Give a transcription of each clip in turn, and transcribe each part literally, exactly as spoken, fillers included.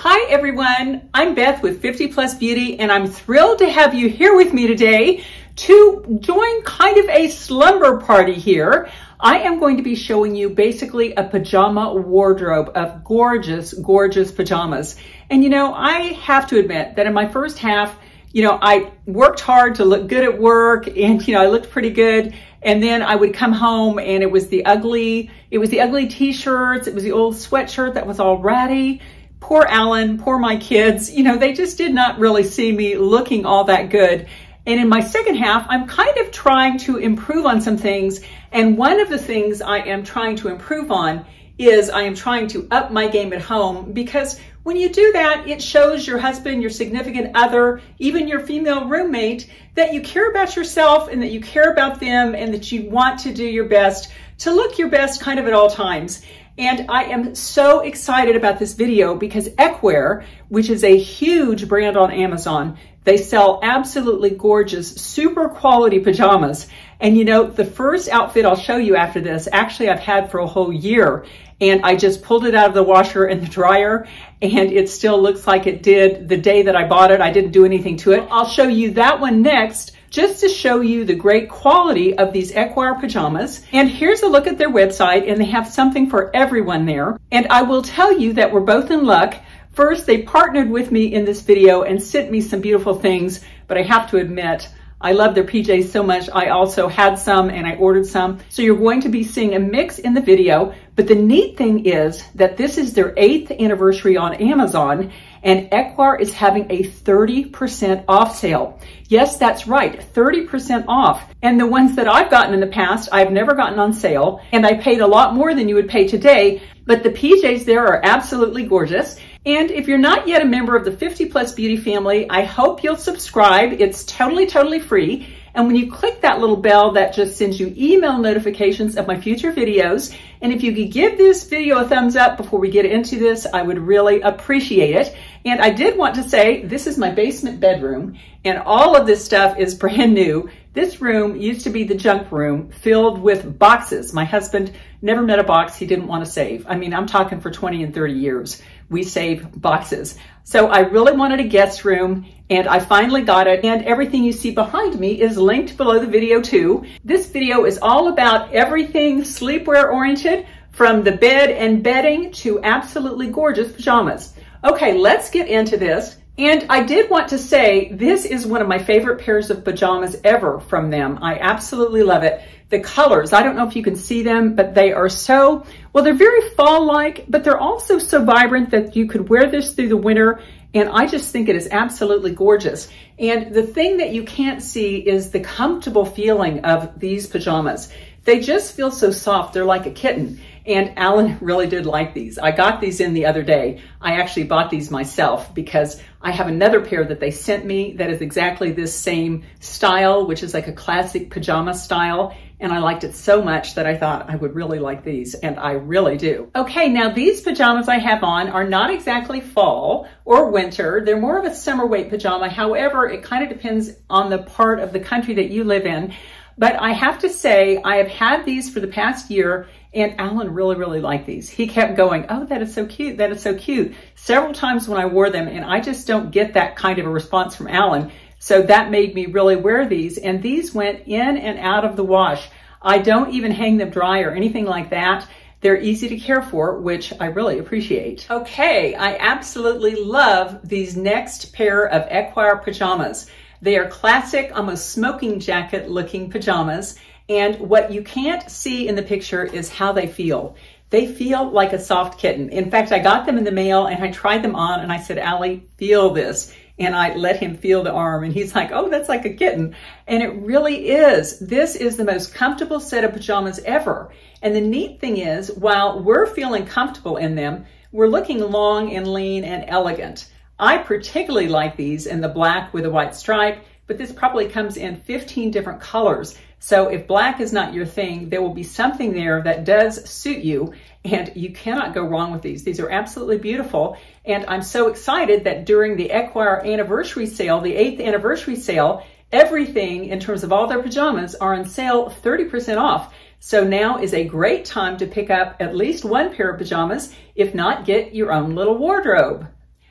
Hi everyone, I'm Beth with fifty plus beauty and I'm thrilled to have you here with me today to join kind of a slumber party here. I am going to be showing you basically a pajama wardrobe of gorgeous, gorgeous pajamas. And you know, I have to admit that in my first half, you know, I worked hard to look good at work and, you know, I looked pretty good. And then I would come home and it was the ugly, it was the ugly t-shirts. It was the old sweatshirt that was all ratty. Poor Alan, poor my kids, you know, they just did not really see me looking all that good. And in my second half, I'm kind of trying to improve on some things. And one of the things I am trying to improve on is I am trying to up my game at home, because when you do that, it shows your husband, your significant other, even your female roommate, that you care about yourself and that you care about them and that you want to do your best to look your best kind of at all times. And I am so excited about this video because Ekouaer, which is a huge brand on Amazon, they sell absolutely gorgeous, super quality pajamas. And you know, the first outfit I'll show you after this, actually I've had for a whole year, and I just pulled it out of the washer and the dryer, and it still looks like it did the day that I bought it. I didn't do anything to it. I'll show you that one next, just to show you the great quality of these Ekouaer pajamas. And here's a look at their website, and they have something for everyone there. And I will tell you that we're both in luck. First, they partnered with me in this video and sent me some beautiful things, but I have to admit, I love their P Js so much. I also had some and I ordered some. So you're going to be seeing a mix in the video, but the neat thing is that this is their eighth anniversary on Amazon, and Ekouaer is having a thirty percent off sale. Yes, that's right, thirty percent off. And the ones that I've gotten in the past, I've never gotten on sale, and I paid a lot more than you would pay today, but the P Js there are absolutely gorgeous. And if you're not yet a member of the fifty plus beauty family, I hope you'll subscribe. It's totally, totally free. And when you click that little bell, that just sends you email notifications of my future videos. And if you could give this video a thumbs up before we get into this, I would really appreciate it. And I did want to say, this is my basement bedroom, and all of this stuff is brand new. This room used to be the junk room filled with boxes. My husband never met a box he didn't want to save. I mean, I'm talking for twenty and thirty years. We save boxes. So I really wanted a guest room, and I finally got it. And everything you see behind me is linked below the video too. This video is all about everything sleepwear oriented, from the bed and bedding to absolutely gorgeous pajamas. Okay, let's get into this. And I did want to say, this is one of my favorite pairs of pajamas ever from them. I absolutely love it. The colors, I don't know if you can see them, but they are so, well, they're very fall-like, but they're also so vibrant that you could wear this through the winter. And I just think it is absolutely gorgeous. And the thing that you can't see is the comfortable feeling of these pajamas. They just feel so soft. They're like a kitten. And Alan really did like these. I got these in the other day. I actually bought these myself because I have another pair that they sent me that is exactly this same style, which is like a classic pajama style. And I liked it so much that I thought I would really like these, and I really do. Okay, now these pajamas I have on are not exactly fall or winter. They're more of a summer weight pajama. However, it kind of depends on the part of the country that you live in. But I have to say, I have had these for the past year, and Alan really, really liked these. He kept going, oh, that is so cute, that is so cute, several times when I wore them, and I just don't get that kind of a response from Alan. So that made me really wear these, and these went in and out of the wash. I don't even hang them dry or anything like that. They're easy to care for, which I really appreciate. Okay, I absolutely love these next pair of Ekouaer pajamas. They are classic, almost smoking jacket looking pajamas. And what you can't see in the picture is how they feel. They feel like a soft kitten. In fact, I got them in the mail and I tried them on and I said, Allie, feel this. And I let him feel the arm and he's like, oh, that's like a kitten. And it really is. This is the most comfortable set of pajamas ever. And the neat thing is, while we're feeling comfortable in them, we're looking long and lean and elegant. I particularly like these in the black with a white stripe, but this probably comes in fifteen different colors. So if black is not your thing, there will be something there that does suit you, and you cannot go wrong with these. These are absolutely beautiful, and I'm so excited that during the Ekouaer anniversary sale, the eighth anniversary sale, everything in terms of all their pajamas are on sale thirty percent off. So now is a great time to pick up at least one pair of pajamas. If not, get your own little wardrobe.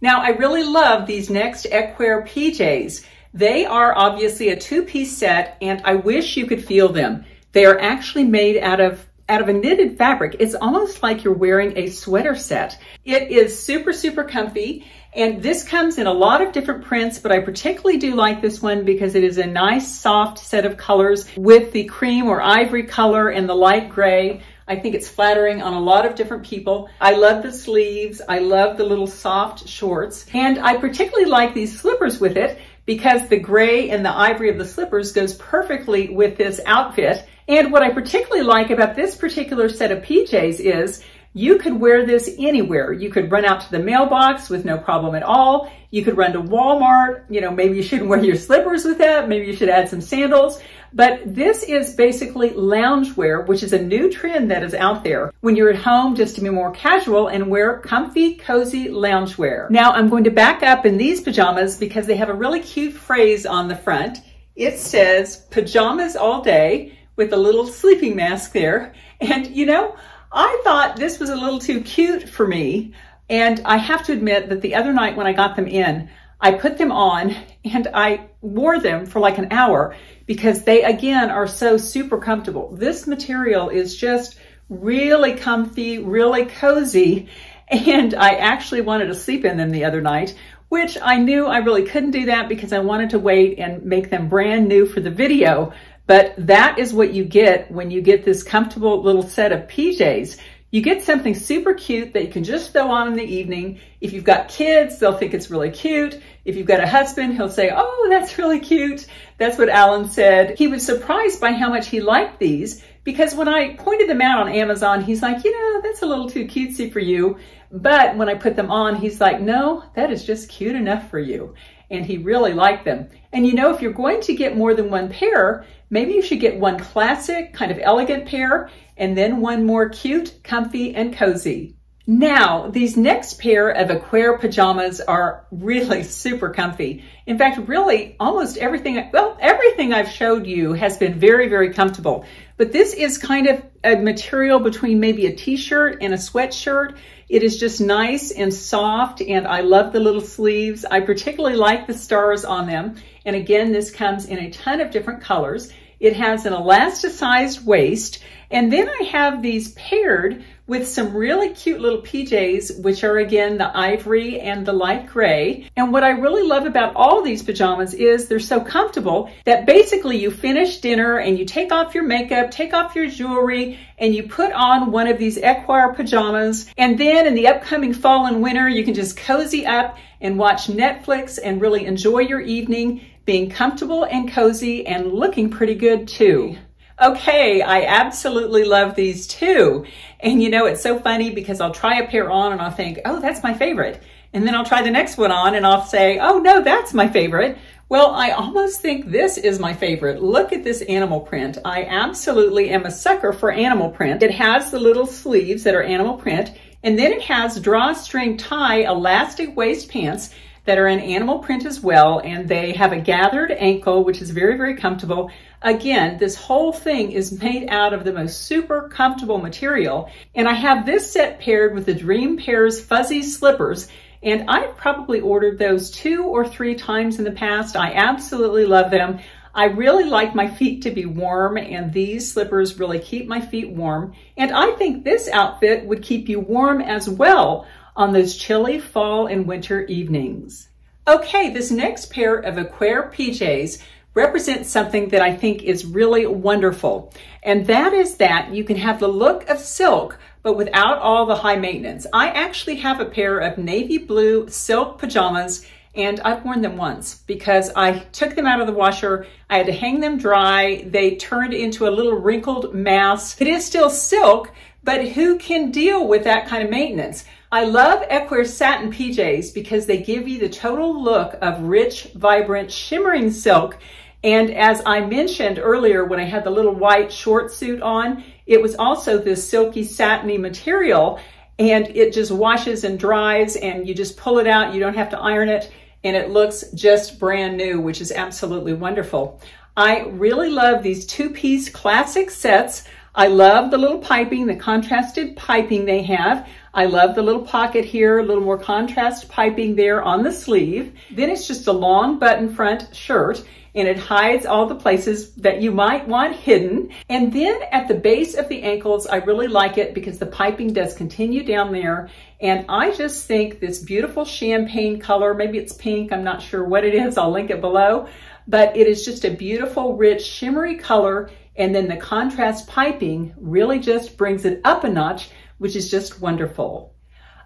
Now, I really love these next Ekouaer P Js. They are obviously a two-piece set, and I wish you could feel them. They are actually made out of out of a knitted fabric. It's almost like you're wearing a sweater set. It is super, super comfy. And this comes in a lot of different prints, but I particularly do like this one because it is a nice soft set of colors with the cream or ivory color and the light gray. I think it's flattering on a lot of different people. I love the sleeves. I love the little soft shorts. And I particularly like these slippers with it because the gray and the ivory of the slippers goes perfectly with this outfit. And what I particularly like about this particular set of P Js is you could wear this anywhere. You could run out to the mailbox with no problem at all. You could run to Walmart. You know, maybe you shouldn't wear your slippers with that. Maybe you should add some sandals. But this is basically loungewear, which is a new trend that is out there when you're at home, just to be more casual and wear comfy, cozy loungewear. Now I'm going to back up in these pajamas because they have a really cute phrase on the front. It says pajamas all day with a little sleeping mask there. And you know, I thought this was a little too cute for me, and I have to admit that the other night when I got them in, I put them on and I wore them for like an hour because they, again, are so super comfortable. This material is just really comfy, really cozy, and I actually wanted to sleep in them the other night, which I knew I really couldn't do that because I wanted to wait and make them brand new for the video. But that is what you get when you get this comfortable little set of P Js. You get something super cute that you can just throw on in the evening. If you've got kids, they'll think it's really cute. If you've got a husband, he'll say, oh, that's really cute. That's what Alan said. He was surprised by how much he liked these because when I pointed them out on Amazon, he's like, you know, that's a little too cutesy for you. But when I put them on, he's like, no, that is just cute enough for you. And he really liked them. And you know, if you're going to get more than one pair, maybe you should get one classic, kind of elegant pair, and then one more cute, comfy, and cozy. Now, these next pair of Ekouaer pajamas are really super comfy. In fact, really almost everything, well, everything I've showed you has been very, very comfortable. But this is kind of a material between maybe a t-shirt and a sweatshirt. It is just nice and soft, and I love the little sleeves. I particularly like the stars on them. And again, this comes in a ton of different colors. It has an elasticized waist. And then I have these paired with some really cute little P Js, which are again the ivory and the light gray. And what I really love about all these pajamas is they're so comfortable that basically you finish dinner and you take off your makeup, take off your jewelry, and you put on one of these Ekouaer pajamas. And then in the upcoming fall and winter, you can just cozy up and watch Netflix and really enjoy your evening, being comfortable and cozy and looking pretty good too. Okay, I absolutely love these too. And you know, it's so funny because I'll try a pair on and I'll think, oh, that's my favorite. And then I'll try the next one on and I'll say, oh no, that's my favorite. Well, I almost think this is my favorite. Look at this animal print. I absolutely am a sucker for animal print. It has the little sleeves that are animal print, and then it has drawstring tie elastic waist pants that are in animal print as well, and they have a gathered ankle, which is very, very comfortable. Again, this whole thing is made out of the most super comfortable material, and I have this set paired with the Dream Pairs fuzzy slippers, and I've probably ordered those two or three times in the past. I absolutely love them. I really like my feet to be warm, and these slippers really keep my feet warm, and I think this outfit would keep you warm as well on those chilly fall and winter evenings. Okay, this next pair of Ekouaer P Js represents something that I think is really wonderful, and that is that you can have the look of silk, but without all the high maintenance. I actually have a pair of navy blue silk pajamas, and I've worn them once because I took them out of the washer. I had to hang them dry. They turned into a little wrinkled mass. It is still silk, but who can deal with that kind of maintenance? I love Ekouaer satin P Js because they give you the total look of rich, vibrant, shimmering silk. And as I mentioned earlier, when I had the little white short suit on, it was also this silky, satiny material, and it just washes and dries, and you just pull it out. You don't have to iron it, and it looks just brand new, which is absolutely wonderful. I really love these two-piece classic sets. I love the little piping, the contrasted piping they have. I love the little pocket here, a little more contrast piping there on the sleeve. Then it's just a long button front shirt, and it hides all the places that you might want hidden. And then at the base of the ankles, I really like it because the piping does continue down there. And I just think this beautiful champagne color, maybe it's pink, I'm not sure what it is, I'll link it below, but it is just a beautiful, rich, shimmery color. And then the contrast piping really just brings it up a notch, which is just wonderful.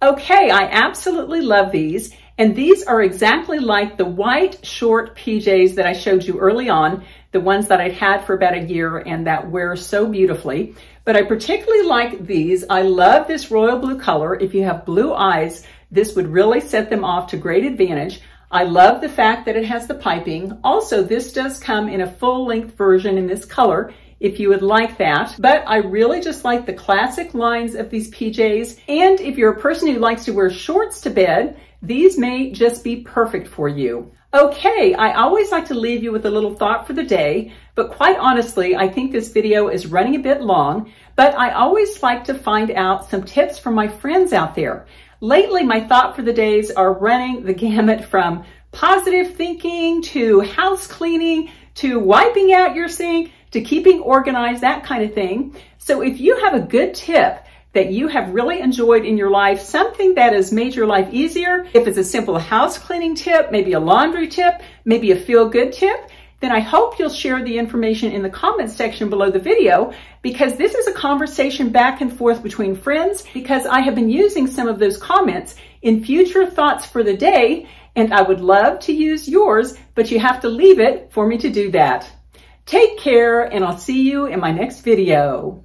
Okay, I absolutely love these. And these are exactly like the white short P Js that I showed you early on, the ones that I'd had for about a year and that wear so beautifully. But I particularly like these. I love this royal blue color. If you have blue eyes, this would really set them off to great advantage. I love the fact that it has the piping. Also, this does come in a full-length version in this color, if you would like that. But I really just like the classic lines of these P Js. And if you're a person who likes to wear shorts to bed, these may just be perfect for you. Okay, I always like to leave you with a little thought for the day, but quite honestly, I think this video is running a bit long, but I always like to find out some tips from my friends out there. Lately, my thought for the days are running the gamut from positive thinking to house cleaning to wiping out your sink to keeping organized, that kind of thing. So if you have a good tip that you have really enjoyed in your life, something that has made your life easier, if it's a simple house cleaning tip, maybe a laundry tip, maybe a feel-good tip, then I hope you'll share the information in the comments section below the video, because this is a conversation back and forth between friends, because I have been using some of those comments in future thoughts for the day, and I would love to use yours, but you have to leave it for me to do that. Take care, and I'll see you in my next video.